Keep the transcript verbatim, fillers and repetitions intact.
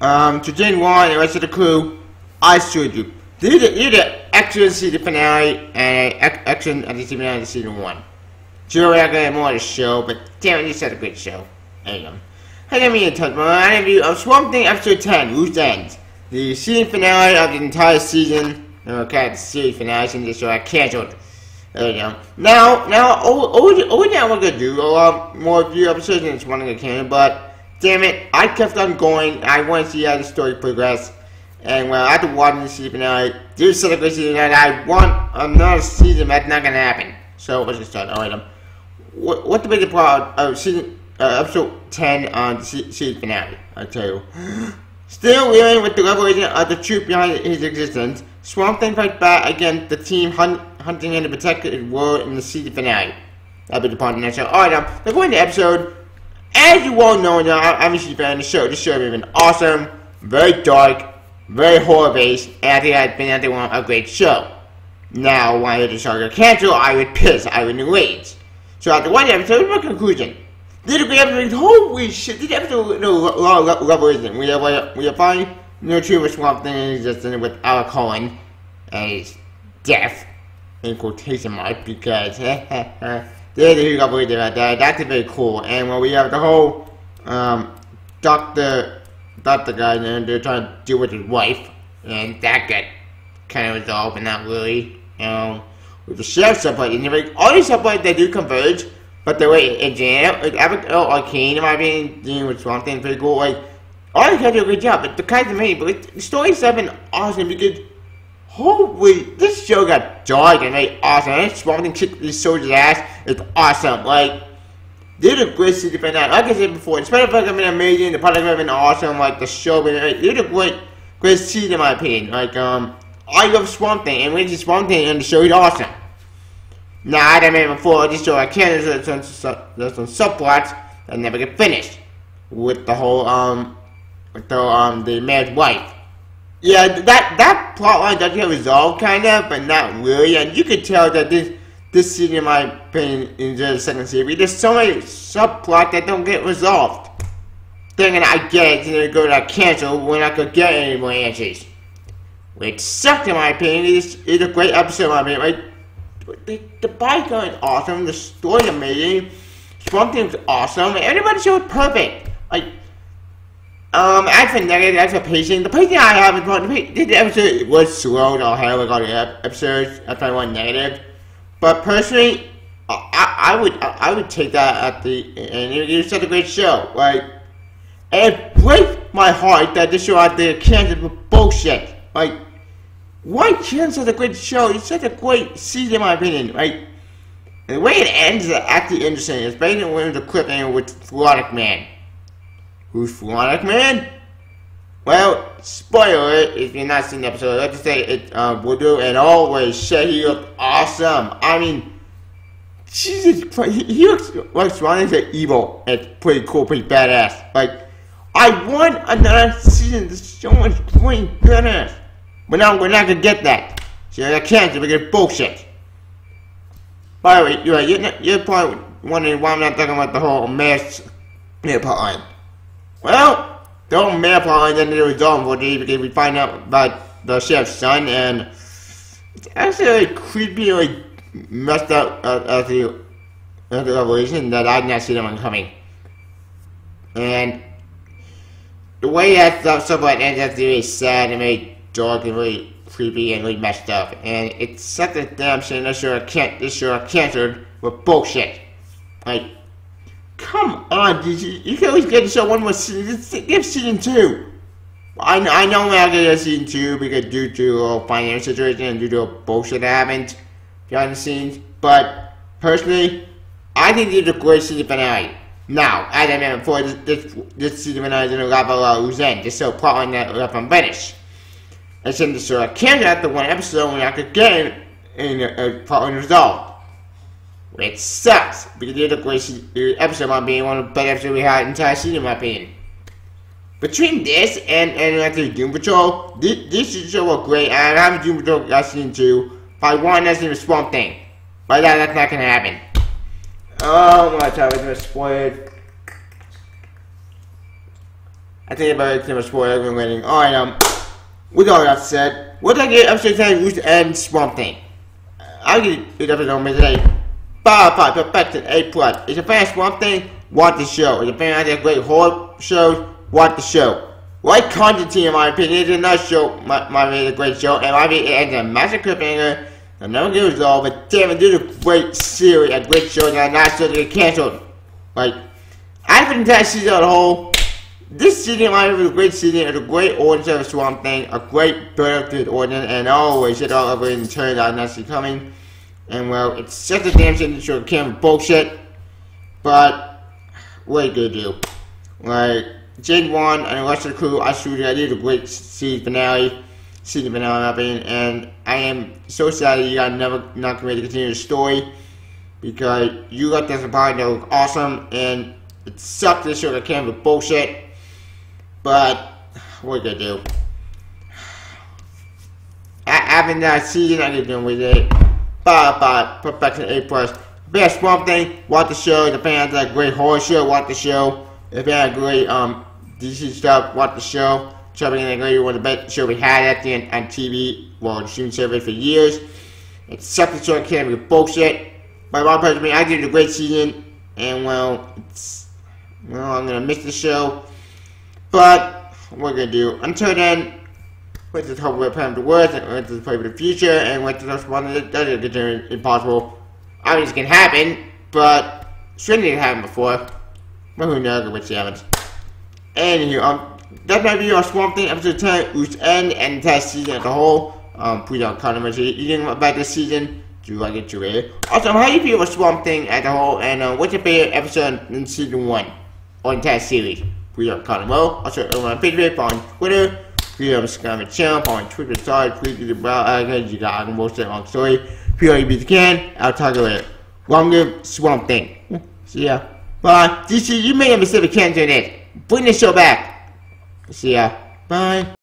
Um, to Jane Wong and the rest of the crew, I showed you. These are the action see the finale and action at the finale of season one. Sure, we're not going to have more of the show, but damn it, this is a great show. Anyway. Hi, I'm Ian Tutt, my review of Swamp Thing Episode ten, Loose Ends. The season finale of the entire season, and we're kind of the series finale since the show I cancelled. There you go. Now, now, all now we're going to do a lot more review episodes than this one in the camera, but damn it, I kept on going. I want to see how the story progressed. And well, after watching the season finale, do such a great season, and I want another season. That's not going to happen. So let's get started. Alright, um, what, what's the biggest problem of season, uh, episode ten on the season finale? I'll tell you. Still dealing with the revelation of the truth behind his existence, Swamp Thing fights back against the team hunt, hunting in the protected world in the season finale. That'll be the part of the next show. Alright, um, let's go into the episode. As you all know now, I'm a season fan of the show. This show has been awesome, very dark, very horror-based, and I think I've been at the one a great show. Now, when I heard the show got cancelled, I would piss, I would rage. So after one episode, my conclusion. This episode, holy shit, this episode no a lot of revelation. We are, we are finding no true Swamp Thing in existence with Al Cohen and his death, in quotation mark, because there's a huge revelation about that. That's very cool. And when we have the whole um, Doctor, Doctor guy, and they're trying to deal with his wife, and that got kind of resolved, but not really. Um, with the sheriff's subplot, and like, all these subplots they do converge, but the way it jam, like Epic L Arcane, in my opinion, dealing with Swamp Thing, pretty cool. Like, all these guys do a great job, but the kinds of many, but like, the stories have been awesome because, holy, this show got dark and very awesome. And Swamp Thing kicked these soldiers' ass, it's awesome. Like, they're the great season finale. Like I said before, the special effects have been amazing, the product have been awesome, like, the show, been, like, they're the great, great season, in my opinion. Like, um, I love Swamp Thing, and when it's Swamp Thing, and the show is awesome. Now, I done it before, this show I can't, there's some, there's some subplots that never get finished. With the whole, um, with the, um, the man's wife. Yeah, that, that plot line does get resolved, kind of, but not really, and you could tell that this, this season, in my opinion, in the second series, there's so many subplots that don't get resolved. Thinking I get it, and then go to cancel, we're not gonna get any more answers. Which sucked in my opinion. It's, it's a great episode in my opinion, right? The, the bodyguard is awesome, the story is amazing, Swamp Thing is awesome, and everybody's show is perfect. Like, um, as for negative, as for pacing, the pacing I have is this episode was slow and all hell like all the episodes, that's probably one negative. But personally, I, I, I would I, I would take that at the end. It was such a great show, like, and it breaks my heart that this show out there canceled for bullshit. Like, why cancel a great show? It's such a great season, in my opinion. Like, the way it ends is actually interesting. It's based on the clip ending with Flonic Man. Who's Flonic Man? Well, spoiler if you're not seeing the episode. Let's just say it's uh, Voodoo and always shit. He looks awesome. I mean, Jesus Christ, he, he looks like Swan's an evil. It's pretty cool, pretty badass. Like, I want another season. This show is pretty badass. But now we're not gonna get that. So I can't. We get bullshit. By the way, you're, you're, not, you're probably wondering why I'm not talking about the whole mass plot line. Well, the whole mass plot line ended up resolved for today because we find out about the sheriff's son, and it's actually like creepy, like messed up uh, as the as the revelation that I did not see them coming. And the way that stuff so far ends up really sad and very dark and really creepy and really messed up, and it's such a damn shame this show can't this show canceled with bullshit. Like, come on, you, you can always get the show one more season. Give season two. I I know we're not getting season two because due to a financial situation and due to a bullshit that happened behind the scenes, but personally, I think it's a great season finale. Now, as I mentioned before, this, this, this season finale is going to wrap a lot of loose ends. This show plotline that left unfinished. And since the show canceled after one episode, we're not going to get any plotline resolved. Which sucks, because it's a great season, episode might be one of the better episodes we had in the entire season, in my opinion. Between this and, and after Doom Patrol, this, this show was great. I have Doom Patrol last season two, but I want to see the Swamp Thing. But that, that's not going to happen. Oh my god, I was gonna spoil it. I think about it too much spoiler. I've been waiting. Alright, um, with all that said, what did I get? Upstate Time, Rooster, and Swamp Thing. I'll get it definitely on me today. Five, five, perfection, A plus. If you're a fan of Swamp Thing, watch the show. If you're a fan of that great horror shows, watch the show. Like Constantine, in my opinion, is another show. My, my opinion is a great show, and my opinion is a massive cliffhanger. I'm never gonna resolve, but damn it, this is a great series, a great show, and I'm not sure they get canceled. Like, I think that season on the whole. This season, in my opinion, is a great season. It's a great origin of Swamp Thing, a great build-up to its origin, and always it all over and turns out nicely coming. And well, it's such a damn shame to show camera bullshit, but what are you gonna do? Like, Jade Wan and the rest of the crew, I truly I did a great season finale, season finale happening, and I am so sad that you guys never not going to continue the story because you got this part that was awesome, and it sucked to show the camera bullshit, but what are you gonna do? I haven't that season, I did doing with it. Five, five, perfection, A plus. Best Swamp Thing, watch the show. If you're a fan of that great horror show, watch the show. If you're a great um D C stuff, watch the show. Traveling in the one of the best show we had at the end on T V, well, streaming service for years. It sucked the show can't be bullshit. But my personal opinion, I did a great season, and well, it's well, I'm gonna miss the show. But what are we gonna do? Until then. Let's just hope we're planning the worst, and let's just pray for the future, and let's just one that doesn't consider it impossible. Obviously it can happen, but shouldn't it happen before? But who knows which happens. Anywho, um, that might be our Swamp Thing episode ten, whose end and entire season as a whole. Um, please don't comment if you think about this season. Do like it, do it. Also, how do you feel about Swamp Thing as a whole, and uh, what's your favorite episode in season one, or entire series? Please don't comment below. Also, over on Facebook, on Twitter. Please subscribe to my channel, follow on Twitter, sorry, please do the bell icon, you got a most long story. If you like you can, I'll talk about it. Long live Swamp Thing. See ya. Bye. D C, you made a mistake of canceling it. Bring the show back. See ya. Bye.